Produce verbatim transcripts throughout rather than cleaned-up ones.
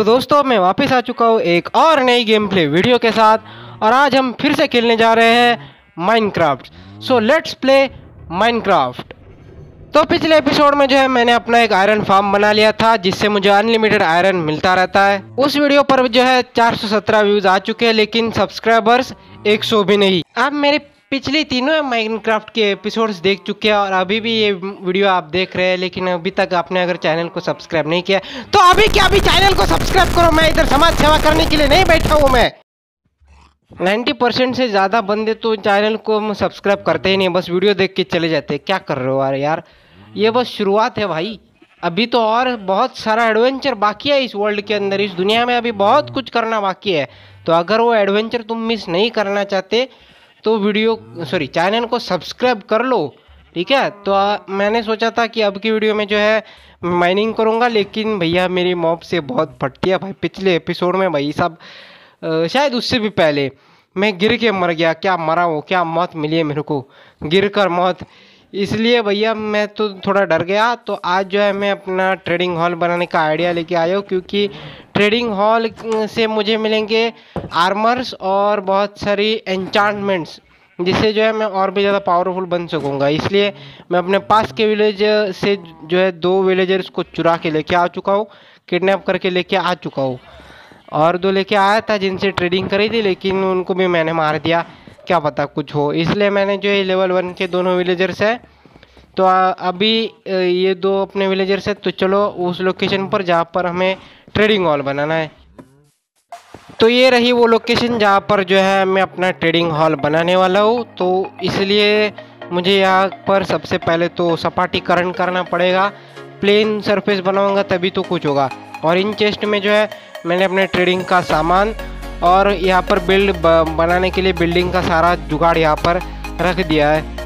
तो दोस्तों मैं वापस आ चुका हूँ एक और नई गेम प्ले वीडियो के साथ, और आज हम फिर से खेलने जा रहे हैं Minecraft. So let's play Minecraft. तो पिछले एपिसोड में जो है मैंने अपना एक आयरन फार्म बना लिया था, जिससे मुझे अनलिमिटेड आयरन मिलता रहता है। उस वीडियो पर जो है चार सौ सत्रह व्यूज आ चुके हैं, लेकिन सब्सक्राइबर्स एक सौ भी नहीं। आप मेरे पिछली तीनों माइनक्राफ्ट के एपिसोड्स देख चुके हैं और अभी भी ये वीडियो आप देख रहे हैं, लेकिन अभी तक आपने अगर चैनल को सब्सक्राइब नहीं किया तो अभी क्या अभी चैनल को सब्सक्राइब करो। मैं इधर समाज सेवा करने के लिए नहीं बैठा हूँ। मैं नब्बे परसेंट से ज़्यादा बंदे तो चैनल को सब्सक्राइब करते ही नहीं, बस वीडियो देख के चले जाते हैं। क्या कर रहे हो यार? ये बस शुरुआत है भाई, अभी तो और बहुत सारा एडवेंचर बाकी है इस वर्ल्ड के अंदर। इस दुनिया में अभी बहुत कुछ करना बाकी है, तो अगर वो एडवेंचर तुम मिस नहीं करना चाहते तो वीडियो सॉरी चैनल को सब्सक्राइब कर लो, ठीक है? तो आ, मैंने सोचा था कि अब की वीडियो में जो है माइनिंग करूँगा, लेकिन भैया मेरी मॉब से बहुत फटती है भाई। पिछले एपिसोड में भाई साहब, शायद उससे भी पहले मैं गिर के मर गया। क्या मरा हो, क्या मौत मिली है मेरे को, गिर कर मौत। इसलिए भैया मैं तो थोड़ा डर गया। तो आज जो है मैं अपना ट्रेडिंग हॉल बनाने का आइडिया लेके आया हूँ, क्योंकि ट्रेडिंग हॉल से मुझे मिलेंगे आर्मर्स और बहुत सारी एन्चांटमेंट्स, जिससे जो है मैं और भी ज़्यादा पावरफुल बन सकूँगा। इसलिए मैं अपने पास के विलेज से जो है दो विलेजर्स को चुरा के लेके आ चुका हूँ, किडनैप करके लेके आ चुका हूँ। और दो लेके आया था जिनसे ट्रेडिंग करी थी, लेकिन उनको भी मैंने मार दिया, क्या पता कुछ हो। इसलिए मैंने जो है लेवल वन के दोनों विलेजर्स हैं, तो अभी ये दो अपने विलेजर्स हैं। तो चलो उस लोकेशन पर जहाँ पर हमें ट्रेडिंग हॉल बनाना है। तो ये रही वो लोकेशन जहाँ पर जो है मैं अपना ट्रेडिंग हॉल बनाने वाला हूँ। तो इसलिए मुझे यहाँ पर सबसे पहले तो सपाटीकरण करना पड़ेगा। प्लेन सरफेस बनाऊँगा तभी तो कुछ होगा। और इन चेस्ट में जो है मैंने अपने ट्रेडिंग का सामान और यहाँ पर बिल्ड बनाने के लिए बिल्डिंग का सारा जुगाड़ यहाँ पर रख दिया है।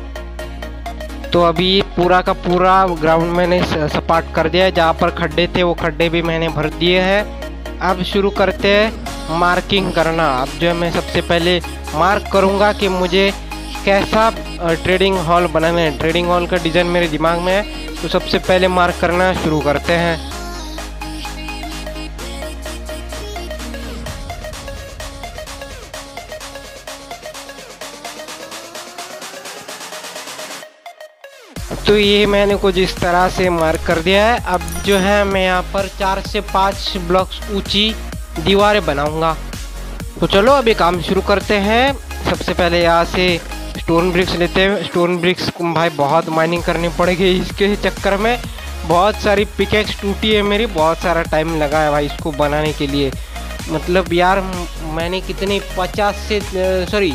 तो अभी पूरा का पूरा ग्राउंड मैंने सपाट कर दिया है। जहाँ पर खड्डे थे वो खड्डे भी मैंने भर दिए हैं। अब शुरू करते हैं मार्किंग करना। अब जो है मैं सबसे पहले मार्क करूँगा कि मुझे कैसा ट्रेडिंग हॉल बनाना है। ट्रेडिंग हॉल का डिज़ाइन मेरे दिमाग में है, तो सबसे पहले मार्क करना शुरू करते हैं। तो ये मैंने कुछ इस तरह से मार्क कर दिया है। अब जो है मैं यहाँ पर चार से पाँच ब्लॉक्स ऊंची दीवारें बनाऊंगा। तो चलो अभी काम शुरू करते हैं। सबसे पहले यहाँ से स्टोन ब्रिक्स लेते हैं। स्टोन ब्रिक्स भाई बहुत माइनिंग करनी पड़ेगी, इसके चक्कर में बहुत सारी पिकेक्स टूटी है मेरी। बहुत सारा टाइम लगा है भाई इसको बनाने के लिए। मतलब यार मैंने कितने पचास से सॉरी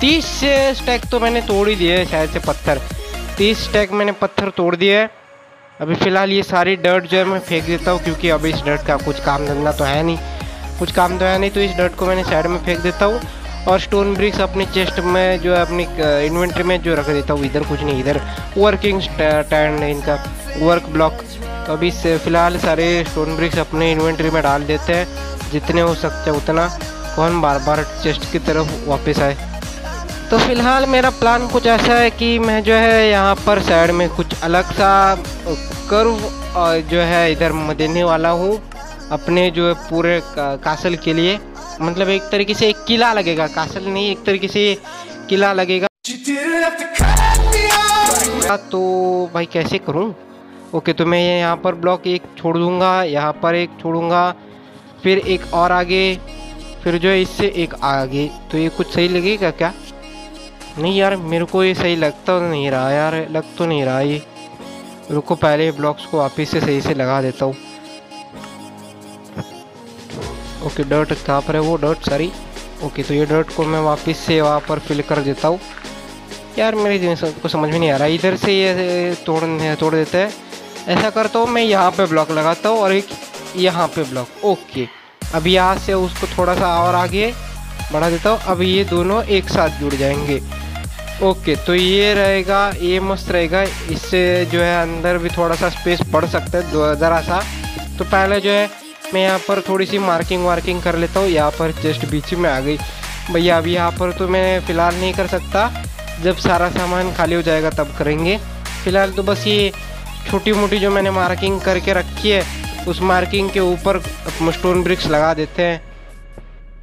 तीस से स्टैक तो मैंने तोड़ ही दिए, शायद से पत्थर तीस स्टैक मैंने पत्थर तोड़ दिए है। अभी फ़िलहाल ये सारी डर्ट जो है मैं फेंक देता हूँ, क्योंकि अभी इस डर्ट का कुछ काम धंधा तो है नहीं कुछ काम तो है नहीं तो इस डर्ट को मैंने साइड में फेंक देता हूँ। और स्टोन ब्रिक्स अपने चेस्ट में जो है अपनी इन्वेंट्री में जो रख देता हूँ। इधर कुछ नहीं, इधर वर्किंग स्टैंड है इनका, वर्क ब्लॉक। तो अभी फ़िलहाल सारे स्टोन ब्रिक्स अपने इन्वेंट्री में डाल देते हैं, जितने हो सकते हैं उतना। कौन बार बार चेस्ट की तरफ वापस आए। तो फ़िलहाल मेरा प्लान कुछ ऐसा है कि मैं जो है यहाँ पर साइड में कुछ अलग सा कर्व और जो है इधर देने वाला हूँ अपने जो है पूरे कासल के लिए। मतलब एक तरीके से एक किला लगेगा, कासल नहीं, एक तरीके से किला लगेगा। तो भाई कैसे करूँ? ओके, तो मैं यहाँ पर ब्लॉक एक छोड़ दूँगा, यहाँ पर एक छोड़ूँगा, फिर एक और आगे, फिर जो है इससे एक आगे। तो ये कुछ सही लगेगा क्या? नहीं यार, मेरे को ये सही लगता नहीं रहा यार, लग तो नहीं रहा ये। रुको, पहले ब्लॉक्स को वापस से सही से लगा देता हूँ। ओके, डर्ट कहाँ पर है? वो डर्ट सारी। ओके, तो ये डर्ट को मैं वापस से वहाँ पर फिल कर देता हूँ। यार मेरे दिमाग को समझ में नहीं आ रहा, इधर से ये तोड़ तोड़ देते हैं। ऐसा करता हूँ मैं, यहाँ पे ब्लॉक लगाता हूँ और एक यहाँ पे ब्लॉक। ओके, अब यहाँ से उसको थोड़ा सा और आगे बढ़ा देता हूँ। अब ये दोनों एक साथ जुड़ जाएंगे। ओके, तो ये रहेगा, ये मस्त रहेगा। इससे जो है अंदर भी थोड़ा सा स्पेस बढ़ सकता है ज़रा सा। तो पहले जो है मैं यहाँ पर थोड़ी सी मार्किंग वार्किंग कर लेता हूँ। यहाँ पर जस्ट बीच में आ गई भैया। अभी यहाँ पर तो मैं फ़िलहाल नहीं कर सकता, जब सारा सामान खाली हो जाएगा तब करेंगे। फ़िलहाल तो बस ये छोटी मोटी जो मैंने मार्किंग करके रखी है उस मार्किंग के ऊपर स्टोन ब्रिक्स लगा देते हैं।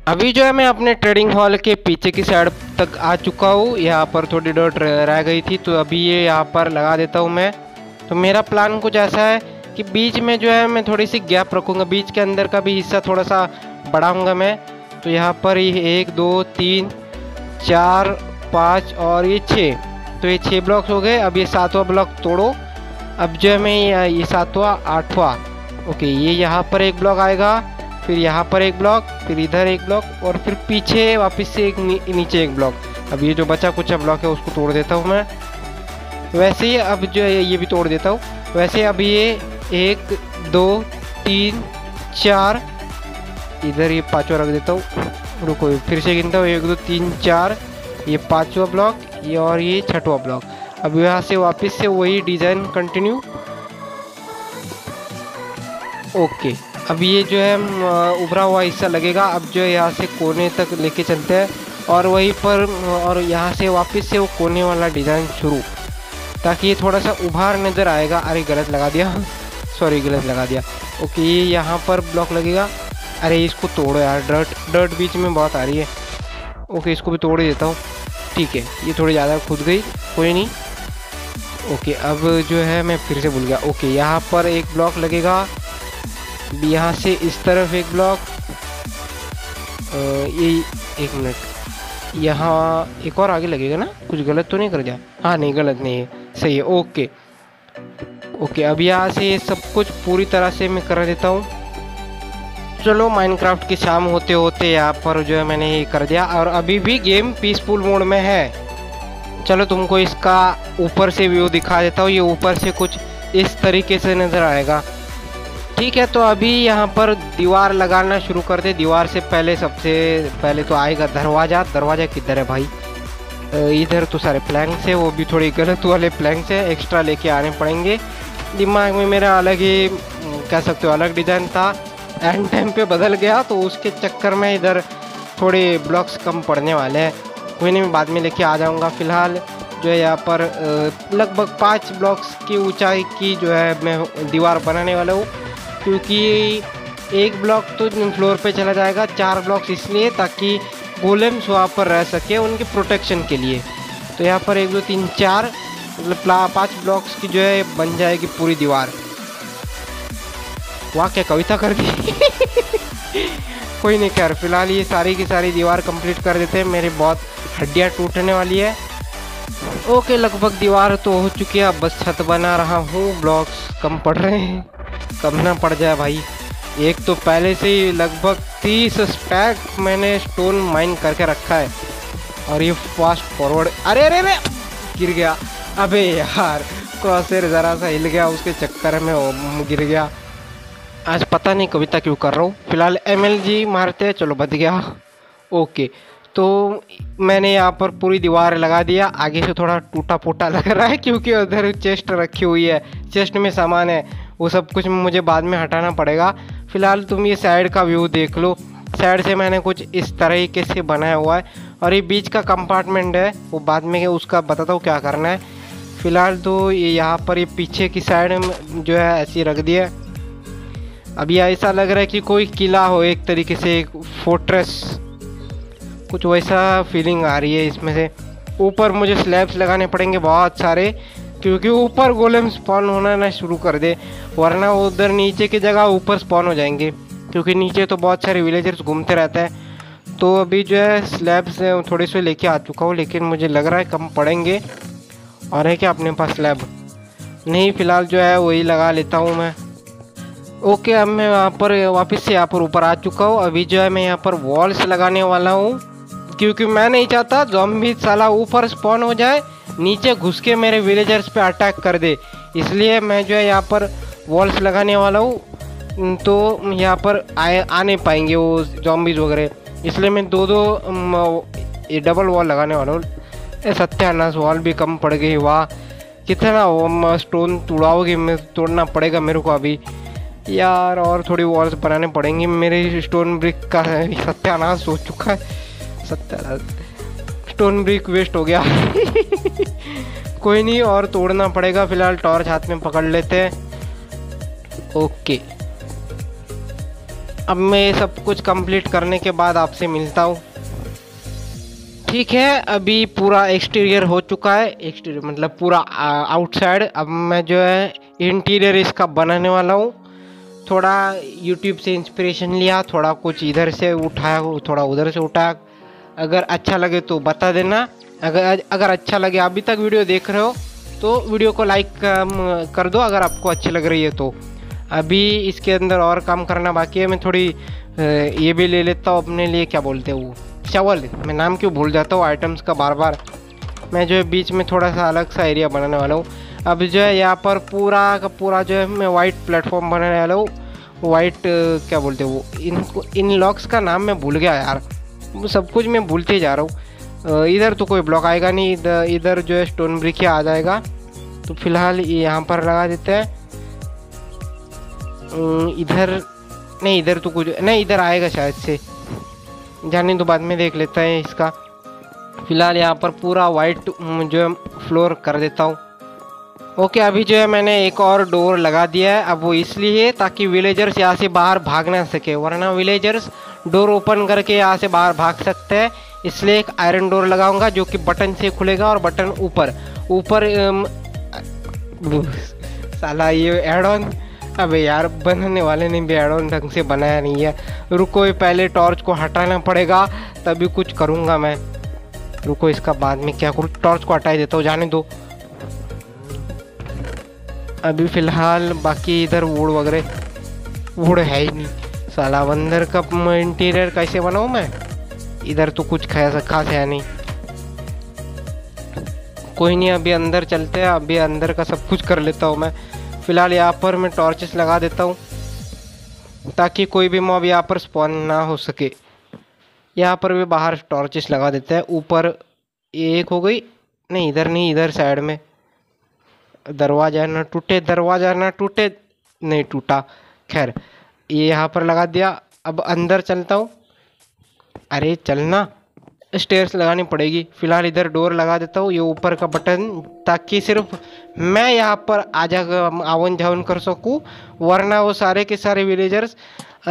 अभी जो है मैं अपने ट्रेडिंग हॉल के पीछे की साइड तक आ चुका हूँ। यहाँ पर थोड़ी डॉट रह गई थी तो अभी ये यहाँ पर लगा देता हूँ मैं। तो मेरा प्लान कुछ ऐसा है कि बीच में जो है मैं थोड़ी सी गैप रखूँगा, बीच के अंदर का भी हिस्सा थोड़ा सा बढ़ाऊँगा मैं। तो यहाँ पर ये एक दो तीन चार पाँच और ये छः, तो ये छः ब्लॉक्स हो गए। अब ये सातवां ब्लॉक तोड़ो। अब जो है मैं ये सातवां आठवां ओके, ये यहाँ पर एक ब्लॉक आएगा, फिर यहाँ पर एक ब्लॉक, फिर इधर एक ब्लॉक और फिर पीछे वापस से एक नी, नीचे एक ब्लॉक। अब ये जो बचा कुछ ब्लॉक है उसको तोड़ देता हूँ मैं। वैसे ही अब जो है ये भी तोड़ देता हूँ। वैसे अब ये एक दो तीन चार, इधर ये पाँचवा रख देता हूँ। रुको फिर से गिनता हूँ, एक दो तीन चार, ये पाँचवा ब्लॉक, ये और ये छठवा ब्लॉक। अब यहाँ से वापस से वही डिज़ाइन कंटिन्यू। ओके अब ये जो है उभरा हुआ हिस्सा लगेगा। अब जो है यहाँ से कोने तक लेके चलते हैं और वहीं पर और यहाँ से वापस से वो कोने वाला डिज़ाइन शुरू, ताकि ये थोड़ा सा उभार नज़र आएगा। अरे गलत लगा दिया, सॉरी गलत लगा दिया। ओके ये यहाँ पर ब्लॉक लगेगा। अरे इसको तोड़ो यार, डर्ट डर्ट बीच में बहुत आ रही है। ओके इसको भी तोड़ देता हूँ, ठीक है ये थोड़ी ज़्यादा खुद गई, कोई नहीं। ओके अब जो है मैं फिर से भूल गया। ओके यहाँ पर एक ब्लॉक लगेगा, यहाँ से इस तरफ एक ब्लॉक, ये एक मिनट, यहाँ एक और आगे लगेगा ना, कुछ गलत तो नहीं कर दिया? हाँ नहीं गलत नहीं है, सही है। ओके ओके अब यहाँ से ये सब कुछ पूरी तरह से मैं कर देता हूँ। चलो माइनक्राफ्ट की शाम होते होते यहाँ पर जो है मैंने ये कर दिया और अभी भी गेम पीसफुल मोड में है। चलो तुमको इसका ऊपर से व्यू दिखा देता हूँ। ये ऊपर से कुछ इस तरीके से नज़र आएगा, ठीक है। तो अभी यहाँ पर दीवार लगाना शुरू करते। दीवार से पहले सबसे पहले तो आएगा दरवाज़ा। दरवाज़ा किधर है भाई? इधर तो सारे प्लैंक्स है, वो भी थोड़ी गलत वाले प्लैंक्स है, एक्स्ट्रा लेके आने पड़ेंगे। दिमाग में मेरा अलग ही कह सकते हो अलग डिज़ाइन था, एंड टाइम पे बदल गया तो उसके चक्कर में इधर थोड़े ब्लॉक्स कम पड़ने वाले हैं। कोई नहीं, मैं बाद में लेके आ जाऊंगा। फ़िलहाल जो है यहाँ पर लगभग पाँच ब्लॉक्स की ऊंचाई की जो है मैं दीवार बनाने वाला हूँ, क्योंकि एक ब्लॉक तो फ्लोर पे चला जाएगा, चार ब्लॉक्स इसलिए ताकि गोलेम्स वहाँ पर रह सके उनके प्रोटेक्शन के लिए। तो यहाँ पर एक दो तीन चार मतलब पाँच ब्लॉक्स की जो है बन जाएगी पूरी दीवार। वाह क्या कविता कर दी कोई नहीं, खैर फिलहाल ये सारी की सारी दीवार कंप्लीट कर देते हैं। मेरे बहुत हड्डियाँ टूटने वाली है। ओके लगभग दीवार तो हो चुकी है, अब बस छत बना रहा हूँ। ब्लॉक्स कम पड़ रहे हैं, कम ना पड़ जाए भाई। एक तो पहले से ही लगभग तीस स्टैक मैंने स्टोन माइन करके रखा है और ये फास्ट फॉरवर्ड। अरे अरे अरे गिर गया, अबे यार क्रॉसर ज़रा सा हिल गया, उसके चक्कर में गिर गया। आज पता नहीं कविता क्यों कर रहा हूँ। फिलहाल एम एल जी मारते हैं, चलो बच गया। ओके तो मैंने यहाँ पर पूरी दीवार लगा दिया। आगे से थोड़ा टूटा फूटा लग रहा है क्योंकि उधर चेस्ट रखी हुई है, चेस्ट में सामान है, वो सब कुछ मुझे बाद में हटाना पड़ेगा। फ़िलहाल तुम ये साइड का व्यू देख लो। साइड से मैंने कुछ इस तरीके से बनाया हुआ है और ये बीच का कंपार्टमेंट है, वो बाद में उसका बताता हूँ क्या करना है। फ़िलहाल तो ये यहाँ पर ये पीछे की साइड जो है ऐसी रख दी है। अभी ऐसा लग रहा है कि कोई किला हो, एक तरीके से एक फोर्ट्रेस, कुछ वैसा फीलिंग आ रही है इसमें से। ऊपर मुझे स्लैब्स लगाने पड़ेंगे बहुत सारे, क्योंकि ऊपर गोलेम स्पॉन होना ना शुरू कर दे, वरना उधर नीचे की जगह ऊपर स्पॉन हो जाएंगे, क्योंकि नीचे तो बहुत सारे विलेजर्स घूमते रहते हैं। तो अभी जो है स्लैब्स थोड़े से लेके आ चुका हूँ, लेकिन मुझे लग रहा है कम पड़ेंगे। और है क्या अपने पास स्लैब? नहीं, फ़िलहाल जो है वही लगा लेता हूँ मैं। ओके okay, अब मैं यहाँ पर वापस से यहाँ पर ऊपर आ चुका हूँ। अभी जो है मैं यहाँ पर वॉल्स लगाने वाला हूँ, क्योंकि मैं नहीं चाहता ज़ॉम्बी साला ऊपर स्पॉन हो जाए, नीचे घुस के मेरे विलेजर्स पे अटैक कर दे, इसलिए मैं जो है यहाँ पर वॉल्स लगाने वाला हूँ। तो यहाँ पर आए आ नहीं पाएंगे वो ज़ॉम्बीज़ वगैरह, इसलिए मैं दो दो डबल वॉल लगाने वाला हूँ। सत्यानाश, वॉल भी कम पड़ गई। वाह कितना वो स्टोन तोड़ाओगे, मैं तोड़ना पड़ेगा मेरे को अभी यार, और थोड़ी वॉल्स बनाने पड़ेंगी। मेरे स्टोन ब्रिक का सत्यानाश हो चुका है, सत्यानाश, स्टोन ब्रिक वेस्ट हो गया कोई नहीं, और तोड़ना पड़ेगा। फिलहाल टॉर्च हाथ में पकड़ लेते हैं। ओके अब मैं सब कुछ कंप्लीट करने के बाद आपसे मिलता हूँ। ठीक है, अभी पूरा एक्सटीरियर हो चुका है, एक्सटीरियर मतलब पूरा आउटसाइड। अब मैं जो है इंटीरियर इसका बनाने वाला हूँ। थोड़ा यूट्यूब से इंस्पिरेशन लिया, थोड़ा कुछ इधर से उठाया, थोड़ा उधर से उठाया। अगर अच्छा लगे तो बता देना। अगर अगर अच्छा लगे, अभी तक वीडियो देख रहे हो तो वीडियो को लाइक कर दो अगर आपको अच्छी लग रही है तो। अभी इसके अंदर और काम करना बाकी है। मैं थोड़ी ये भी ले लेता हूँ अपने लिए, क्या बोलते हैं वो, चावल। मैं नाम क्यों भूल जाता हूँ आइटम्स का बार बार। मैं जो है बीच में थोड़ा सा अलग सा एरिया बनाने वाला हूँ। अब जो है यहाँ पर पूरा का पूरा जो है मैं वाइट प्लेटफॉर्म बनाने वाला हूँ। वाइट क्या बोलते हैं वो, इनको इन लॉक्स का नाम मैं भूल गया यार, सब कुछ मैं भूलते जा रहा हूँ। इधर तो कोई ब्लॉक आएगा नहीं, इधर इधर जो है स्टोन ब्रिक आ जाएगा। तो फिलहाल यहाँ पर लगा देते हैं। इधर नहीं, इधर तो कुछ नहीं, इधर आएगा शायद से, जाने तो बाद में देख लेता है इसका। फ़िलहाल यहाँ पर पूरा वाइट जो है फ्लोर कर देता हूँ। ओके, अभी जो है मैंने एक और डोर लगा दिया है। अब वो इसलिए ताकि विलेजर्स यहाँ से बाहर भाग ना सके, वरना विलेजर्स डोर ओपन करके यहाँ से बाहर भाग सकते हैं। इसलिए एक आयरन डोर लगाऊंगा जो कि बटन से खुलेगा और बटन ऊपर ऊपर इम... साला ये एड ऑन, अबे यार बनाने वाले ने भी एड ऑन ढंग से बनाया नहीं है। रुको, पहले टॉर्च को हटाना पड़ेगा तभी कुछ करूँगा मैं। रुको, इसका बाद में क्या करूँ, टॉर्च को हटा देता हूँ, जाने दो अभी फ़िलहाल। बाकी इधर वुड वगैरह, वुड है ही नहीं साला। अंदर का इंटीरियर कैसे बनाऊँ मैं, इधर तो कुछ खास खास है नहीं। कोई नहीं, अभी अंदर चलते हैं, अभी अंदर का सब कुछ कर लेता हूँ मैं। फ़िलहाल यहाँ पर मैं टॉर्चेस लगा देता हूँ ताकि कोई भी मॉब यहाँ पर स्पॉन ना हो सके। यहाँ पर भी बाहर टॉर्चेस लगा देते हैं। ऊपर एक हो गई, नहीं इधर नहीं, इधर साइड में। दरवाज़ा ना टूटे, दरवाज़ा ना टूटे, नहीं टूटा। खैर, ये यहाँ पर लगा दिया। अब अंदर चलता हूँ। अरे चलना, स्टेयर्स लगानी पड़ेगी। फ़िलहाल इधर डोर लगा देता हूँ, ये ऊपर का बटन, ताकि सिर्फ मैं यहाँ पर आजा आवन जावन कर सकूँ, वरना वो सारे के सारे विलेजर्स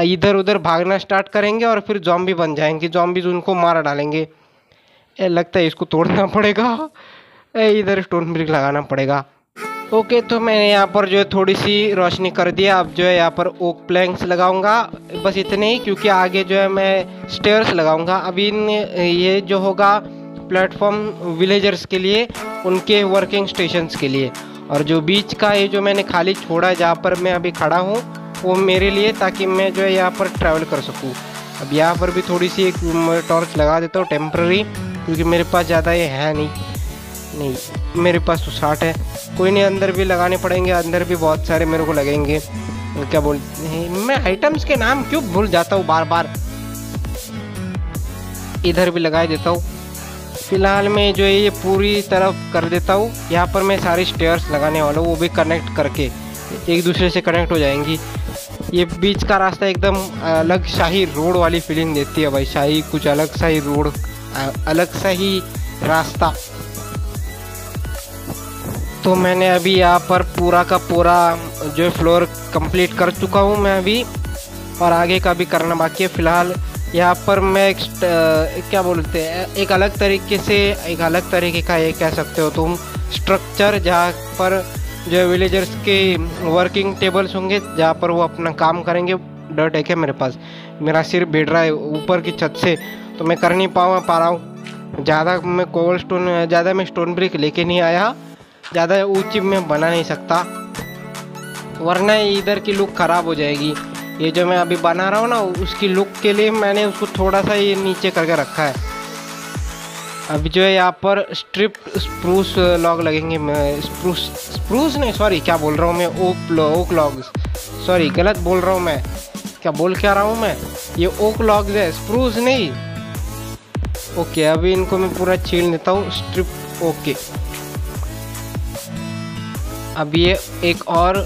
इधर उधर भागना स्टार्ट करेंगे और फिर जॉम्बी बन जाएंगे। जॉम्बीज उनको मार डालेंगे। ए, लगता है इसको तोड़ना पड़ेगा। ए, इधर स्टोन ब्रिक लगाना पड़ेगा। ओके, तो मैंने यहाँ पर जो है थोड़ी सी रोशनी कर दिया। अब जो है यहाँ पर ओक प्लैंक्स लगाऊंगा, बस इतने ही, क्योंकि आगे जो है मैं स्टेयर्स लगाऊंगा। अभी ये जो होगा प्लेटफॉर्म विलेजर्स के लिए, उनके वर्किंग स्टेशंस के लिए। और जो बीच का ये जो मैंने खाली छोड़ा जहाँ पर मैं अभी खड़ा हूँ, वो मेरे लिए, ताकि मैं जो है यहाँ पर ट्रैवल कर सकूँ। अब यहाँ पर भी थोड़ी सी एक टॉर्च लगा देता हूँ टेम्प्रेरी, क्योंकि मेरे पास ज़्यादा ये है नहीं। नहीं, मेरे पास तो साठ है। कोई नहीं, अंदर भी लगाने पड़ेंगे, अंदर भी बहुत सारे मेरे को लगेंगे। क्या बोलते हैं, मैं आइटम्स के नाम क्यों भूल जाता हूँ बार बार। इधर भी लगा देता हूँ। फिलहाल मैं जो है ये पूरी तरफ कर देता हूँ। यहाँ पर मैं सारी स्टेयर्स लगाने वाला हूँ, वो भी कनेक्ट करके, एक दूसरे से कनेक्ट हो जाएंगी। ये बीच का रास्ता एकदम अलग शाही रोड वाली फीलिंग देती है भाई, शाही कुछ अलग सा ही रोड, अलग सा ही रास्ता। तो मैंने अभी यहाँ पर पूरा का पूरा जो है फ्लोर कंप्लीट कर चुका हूँ मैं अभी, और आगे का भी करना बाकी है। फ़िलहाल यहाँ पर मैं एक क्या बोलते हैं, एक अलग तरीके से, एक अलग तरीके का, ये कह सकते हो तुम, स्ट्रक्चर, जहाँ पर जो है विलेजर्स के वर्किंग टेबल्स होंगे, जहाँ पर वो अपना काम करेंगे। डर टेक है मेरे पास, मेरा सिर भिड़ रहा है ऊपर की छत से, तो मैं कर नहीं पाऊँ पा रहा हूँ ज़्यादा। मैं कोवल स्टोन ज़्यादा, मैं स्टोन ब्रिक लेके नहीं आया, ज़्यादा ऊंची में बना नहीं सकता, वरना इधर की लुक ख़राब हो जाएगी। ये जो मैं अभी बना रहा हूँ ना, उसकी लुक के लिए मैंने उसको थोड़ा सा ये नीचे करके रखा है। अभी जो है यहाँ पर स्ट्रिप स्प्रूस लॉग लगेंगे। मैं स्प्रूस स्प्रूस नहीं, सॉरी क्या बोल रहा हूँ मैं, ओक ओक लॉग्स, सॉरी गलत बोल रहा हूँ मैं। क्या बोल क्या रहा हूँ मैं, ये ओक लॉग्स है, स्प्रूस नहीं। ओके, अभी इनको मैं पूरा छील देता हूँ, स्ट्रिप। ओके, अब ये एक और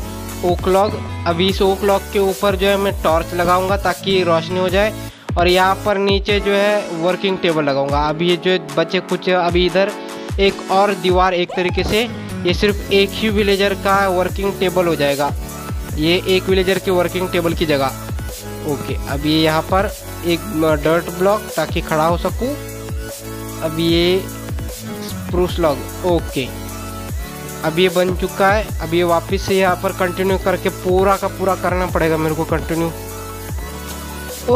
ओक लॉग। अभी इस ओक लॉग के ऊपर जो है मैं टॉर्च लगाऊंगा ताकि रोशनी हो जाए, और यहाँ पर नीचे जो है वर्किंग टेबल लगाऊंगा। अभी ये जो है बचे कुछ, अभी इधर एक और दीवार, एक तरीके से ये सिर्फ एक ही विलेजर का वर्किंग टेबल हो जाएगा, ये एक विलेजर के वर्किंग टेबल की जगह। ओके अब ये यहाँ पर एक डर्ट ब्लॉक ताकि खड़ा हो सकूं। अब ये स्प्रूस लॉग, ओके अब ये बन चुका है। अब ये वापस से यहाँ पर कंटिन्यू करके पूरा का पूरा करना पड़ेगा मेरे को कंटिन्यू।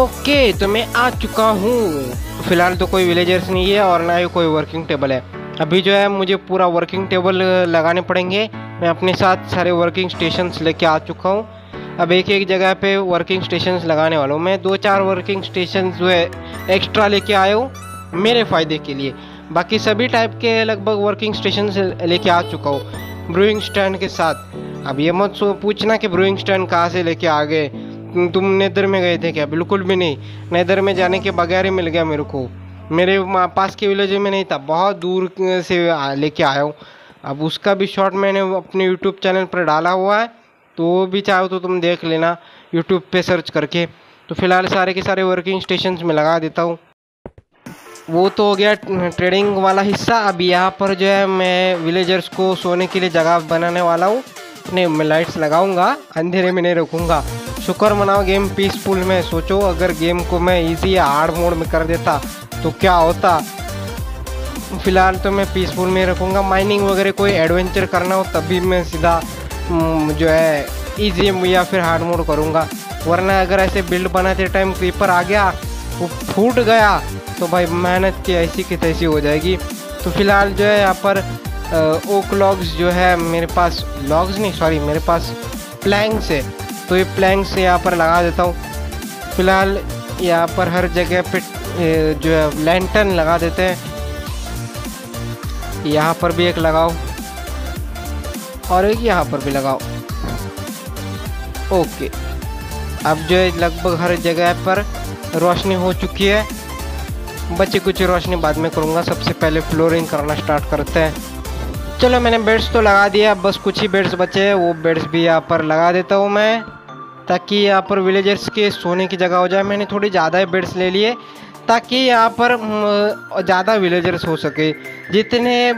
ओके तो मैं आ चुका हूँ। फिलहाल तो कोई विलेजर्स नहीं है और ना ही कोई वर्किंग टेबल है। अभी जो है मुझे पूरा वर्किंग टेबल लगाने पड़ेंगे। मैं अपने साथ सारे वर्किंग स्टेशंस लेके आ चुका हूँ। अब एक एक जगह पे वर्किंग स्टेशंस लगाने वाला हूँ। मैं दो चार वर्किंग स्टेशंस जो है एक्स्ट्रा लेके आया हूँ मेरे फ़ायदे के लिए। बाकी सभी टाइप के लगभग वर्किंग स्टेशंस लेके आ चुका हूँ ब्रूइंग स्टैंड के साथ। अब ये मत सो पूछना कि ब्रूइंग स्टैंड कहाँ से लेके आ गए, तुम नेदर में गए थे क्या? बिल्कुल भी नहीं, नेदर में जाने के बगैर ही मिल गया मेरे को। मेरे पास के विलेज में नहीं था, बहुत दूर से लेके आया हूँ। अब उसका भी शॉर्ट मैंने अपने यूट्यूब चैनल पर डाला हुआ है, तो वो भी चाहो तो तुम देख लेना यूट्यूब पे सर्च करके। तो फिलहाल सारे के सारे वर्किंग स्टेशंस में लगा देता हूँ। वो तो हो गया ट्रेडिंग वाला हिस्सा। अब यहाँ पर जो है मैं विलेजर्स को सोने के लिए जगह बनाने वाला हूँ। नहीं, मैं लाइट्स लगाऊंगा, अंधेरे में नहीं रखूँगा। शुक्र मनाओ गेम पीसफुल में। सोचो अगर गेम को मैं ईजी या हार्ड मोड में कर देता तो क्या होता। फिलहाल तो मैं पीसफुल में रखूँगा। माइनिंग वगैरह कोई एडवेंचर करना हो तभी मैं सीधा जो है ईजी या फिर हार्ड मोड करूँगा, वरना अगर ऐसे बिल्ड बनाते टाइम क्रीपर आ गया वो फूट गया तो भाई मेहनत की ऐसी की तैसी हो जाएगी। तो फिलहाल जो है यहाँ पर ओक लॉग्स जो है मेरे पास, लॉग्स नहीं सॉरी मेरे पास प्लैंक्स है, तो ये प्लैंक्स यहाँ पर लगा देता हूँ। फिलहाल यहाँ पर हर जगह पे जो है लैंटर्न लगा देते हैं। यहाँ पर भी एक लगाओ और एक यहाँ पर भी लगाओ। ओके अब जो है लगभग हर जगह पर रोशनी हो चुकी है। बची कुछ रोशनी बाद में करूँगा, सबसे पहले फ्लोरिंग करना स्टार्ट करते हैं। चलो मैंने बेड्स तो लगा दिया, अब बस कुछ ही बेड्स बचे हैं, वो बेड्स भी यहाँ पर लगा देता हूँ मैं, ताकि यहाँ पर विलेजर्स के सोने की जगह हो जाए। मैंने थोड़ी ज़्यादा ही बेड्स ले लिए ताकि यहाँ पर ज़्यादा विलेजर्स हो सके। जितने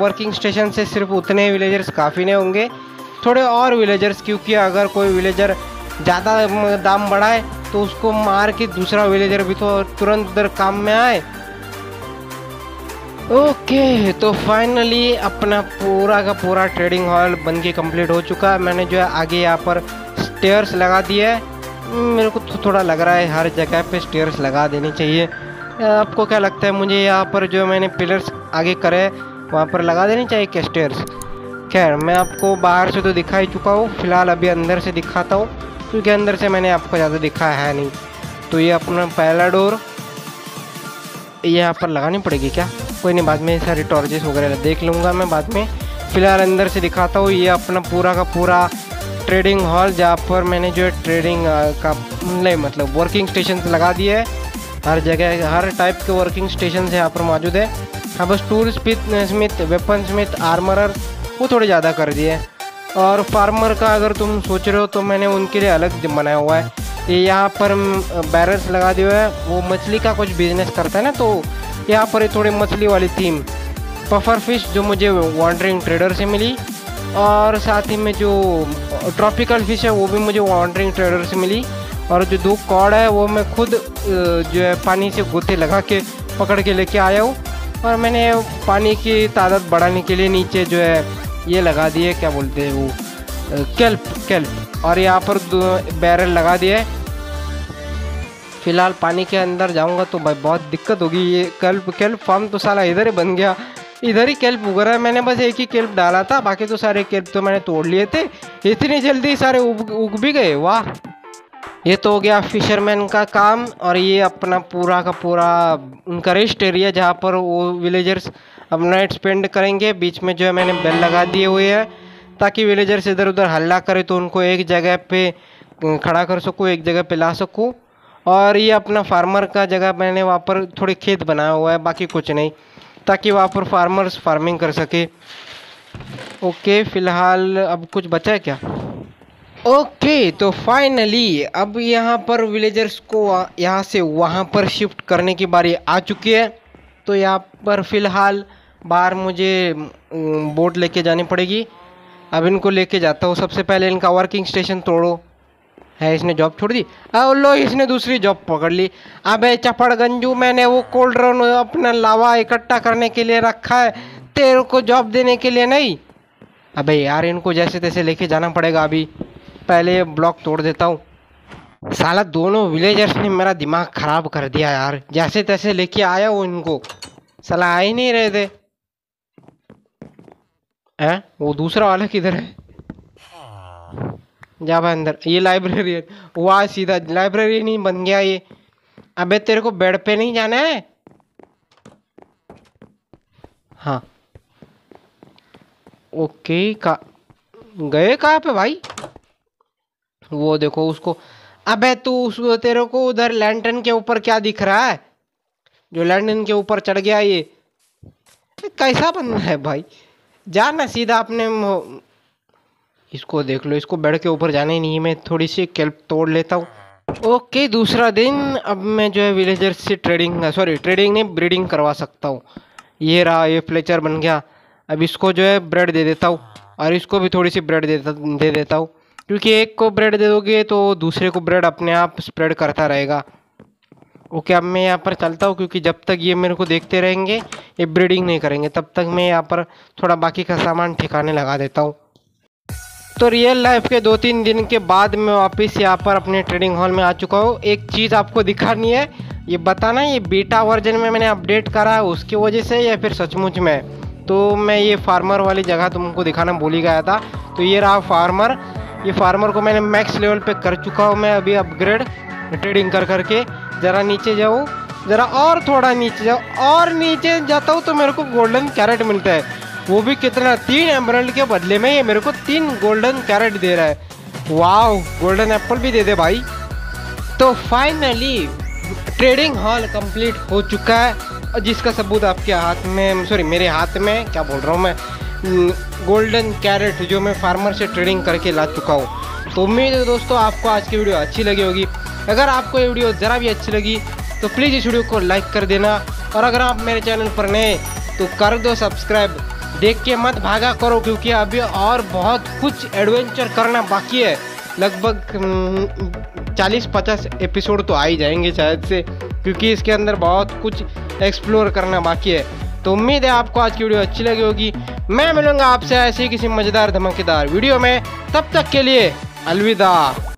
वर्किंग स्टेशन से सिर्फ उतने विलेजर्स काफ़ी नहीं होंगे, थोड़े और विलेजर्स, क्योंकि अगर कोई विलेजर ज़्यादा दाम बढ़ाए तो उसको मार के दूसरा विलेजर भी तो तुरंत उधर काम में आए। ओके तो फाइनली अपना पूरा का पूरा ट्रेडिंग हॉल बन के कंप्लीट हो चुका है। मैंने जो है आगे यहाँ पर स्टेयर्स लगा दिया है। मेरे को तो थोड़ा लग रहा है हर जगह पे स्टेयर्स लगा देनी चाहिए। आपको क्या लगता है, मुझे यहाँ पर जो मैंने पिलर्स आगे करे वहाँ पर लगा देनी चाहिए क्या स्टेयर्स? खैर मैं आपको बाहर से तो दिखा ही चुका हूँ, फिलहाल अभी अंदर से दिखाता हूँ क्योंकि अंदर से मैंने आपको ज़्यादा दिखाया है नहीं। तो ये अपना पहला डोर यहाँ पर लगानी पड़ेगी क्या? कोई नहीं, बाद में सारी टॉर्चेस वगैरह देख लूँगा मैं बाद में। फ़िलहाल अंदर से दिखाता हूँ। ये अपना पूरा का पूरा ट्रेडिंग हॉल जहाँ पर मैंने जो है ट्रेडिंग का नहीं मतलब वर्किंग स्टेशन लगा दिए है। हर जगह हर टाइप के वर्किंग स्टेशन यहाँ पर मौजूद है। अब बस tool smith, weapon smith, armourer वो थोड़े ज़्यादा कर दिए। और फार्मर का अगर तुम सोच रहे हो तो मैंने उनके लिए अलग बनाया हुआ है। ये यहाँ पर बैरल्स लगा दिए हुए हैं, वो मछली का कुछ बिजनेस करता है ना, तो यहाँ पर थोड़ी मछली वाली थीम। पफर फिश जो मुझे वॉन्डरिंग ट्रेडर से मिली, और साथ ही में जो ट्रॉपिकल फिश है वो भी मुझे वॉन्डरिंग ट्रेडर से मिली। और जो दो कॉड है वो मैं खुद जो है पानी से गोते लगा के पकड़ के लेके आया हूँ। और मैंने पानी की तादाद बढ़ाने के लिए नीचे जो है ये लगा दिए, क्या बोलते हैं वो, केल्प केल्प। और यहाँ पर दो बैरल लगा दिए। फिलहाल पानी के अंदर जाऊँगा तो भाई बहुत दिक्कत होगी। ये केल्प केल्प फार्म तो साला इधर ही बन गया, इधर ही केल्प उग रहा है। मैंने बस एक ही केल्प डाला था, बाकी तो सारे केल्प तो मैंने तोड़ लिए थे। इतनी जल्दी सारे उग उग भी गए, वाह। ये तो हो गया फिशरमैन का काम। और ये अपना पूरा का पूरा उनका रेस्ट एरिया जहाँ पर वो विलेजर्स अब नाइट स्पेंड करेंगे। बीच में जो है मैंने बेल लगा दिए हुए है ताकि विलेजर्स इधर उधर हल्ला करे तो उनको एक जगह पे खड़ा कर सकूँ, एक जगह पे ला सकूँ। और ये अपना फार्मर का जगह मैंने वहाँ पर थोड़े खेत बनाया हुआ है, बाकी कुछ नहीं, ताकि वहाँ पर फार्मर्स फार्मिंग कर सके। ओके फिलहाल अब कुछ बचा है क्या? ओके तो फाइनली अब यहाँ पर विलेजर्स को यहाँ से वहाँ पर शिफ्ट करने की बारी आ चुकी है। तो यहाँ पर फ़िलहाल बाहर मुझे बोट लेके जानी पड़ेगी। अब इनको लेके जाता हूँ। सबसे पहले इनका वर्किंग स्टेशन तोड़ो। है इसने जॉब छोड़ दी। और लो इसने दूसरी जॉब पकड़ ली। अबे चपड़ गंजू, मैंने वो कोल्ड ड्रोन अपना लावा इकट्ठा करने के लिए रखा है, तेरे को जॉब देने के लिए नहीं। अबे यार इनको जैसे तैसे लेके जाना पड़ेगा, अभी पहले ब्लॉक तोड़ देता हूँ। साला दोनों विलेजर्स ने मेरा दिमाग ख़राब कर दिया यार, जैसे तैसे लेके आया वो इनको, साला आ ही नहीं रहे थे। हैं वो दूसरा वाला किधर है? जा भाई अंदर। ये लाइब्रेरियन, वाह सीधा लाइब्रेरियन ही बन गया ये। अबे तेरे को बेड पे नहीं जाना है। हाँ ओके, का गए कहाँ पे भाई? वो देखो उसको। अबे तू उस तेरे को उधर लैंटर्न के ऊपर क्या दिख रहा है? जो लैंटर्न के ऊपर चढ़ गया ये कैसा बनना है भाई? जा ना सीधा अपने। इसको देख लो, इसको बेड के ऊपर जाना ही नहीं है। मैं थोड़ी सी कैल्प तोड़ लेता हूँ। ओके दूसरा दिन। अब मैं जो है विलेजर्स से ट्रेडिंग, सॉरी ट्रेडिंग नहीं, ब्रीडिंग करवा सकता हूँ। ये रहा, ये फ्लेचर बन गया। अब इसको जो है ब्रेड दे देता हूँ और इसको भी थोड़ी सी ब्रेड दे दे देता हूँ, क्योंकि एक को ब्रेड दे दोगे तो दूसरे को ब्रेड अपने आप स्प्रेड करता रहेगा। ओके अब मैं यहाँ पर चलता हूँ, क्योंकि जब तक ये मेरे को देखते रहेंगे, ये ब्रीडिंग नहीं करेंगे, तब तक मैं यहाँ पर थोड़ा बाकी का सामान ठिकाने लगा देता हूँ। तो रियल लाइफ के दो तीन दिन के बाद मैं वापस यहाँ पर अपने ट्रेडिंग हॉल में आ चुका हूँ। एक चीज़ आपको दिखानी है, ये बताना ये बीटा वर्जन में मैंने अपडेट करा है उसकी वजह से या फिर सचमुच में। तो मैं ये फार्मर वाली जगह तुमको दिखाना भूल ही गया था। तो ये रहा फार्मर। ये फार्मर को मैंने मैक्स लेवल पे कर चुका हूँ मैं अभी अपग्रेड, ट्रेडिंग कर करके। ज़रा नीचे जाऊँ, ज़रा और थोड़ा नीचे जाओ, और नीचे जाता हूँ तो मेरे को गोल्डन कैरेट मिलता है। वो भी कितना, तीन एमरल्ड के बदले में ये मेरे को तीन गोल्डन कैरेट दे रहा है। वाओ, गोल्डन एप्पल भी दे दे भाई। तो फाइनली ट्रेडिंग हॉल कंप्लीट हो चुका है, और जिसका सबूत आपके हाथ में, सॉरी मेरे हाथ में, क्या बोल रहा हूँ मैं, गोल्डन कैरेट जो मैं फार्मर से ट्रेडिंग करके ला चुका हूँ। तो उम्मीद है दोस्तों आपको आज की वीडियो अच्छी लगी होगी। अगर आपको ये वीडियो ज़रा भी अच्छी लगी तो प्लीज़ इस वीडियो को लाइक कर देना, और अगर आप मेरे चैनल पर नए तो कर दो सब्सक्राइब। देख के मत भागा करो, क्योंकि अभी और बहुत कुछ एडवेंचर करना बाकी है। लगभग चालीस पचास एपिसोड तो आ ही जाएंगे शायद से, क्योंकि इसके अंदर बहुत कुछ एक्सप्लोर करना बाकी है। तो उम्मीद है आपको आज की वीडियो अच्छी लगी होगी। मैं मिलूँगा आपसे ऐसे किसी मज़ेदार धमाकेदार वीडियो में। तब तक के लिए अलविदा।